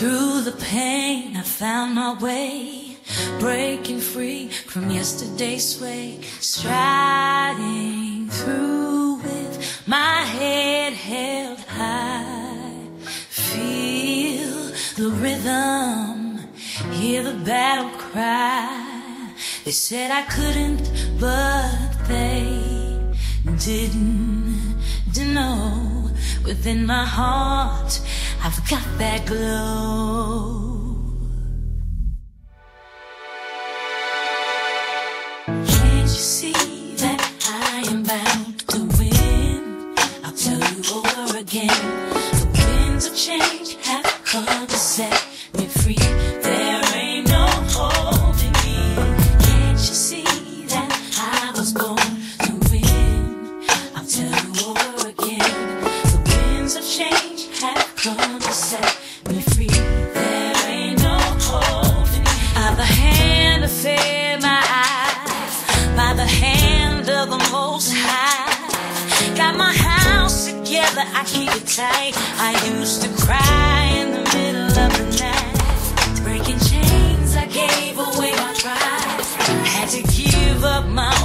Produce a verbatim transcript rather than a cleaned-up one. Through the pain, I found my way, breaking free from yesterday's sway, striding through with my head held high. Feel the rhythm, hear the battle cry. They said I couldn't, but they didn't know. Within my heart, I've got that glow. Can't you see that I am bound to win? I'll tell you over again, the winds of change have come to set me free. There ain't no holding me. Can't you see that I was born to win? I'll tell you over again, the winds of change have come to set me free. There ain't no holding me. By the hand that fed my eyes, by the hand of the Most High, got my house together, I keep it tight. I used to cry in the middle of the night, breaking chains, I gave away my pride, had to give up my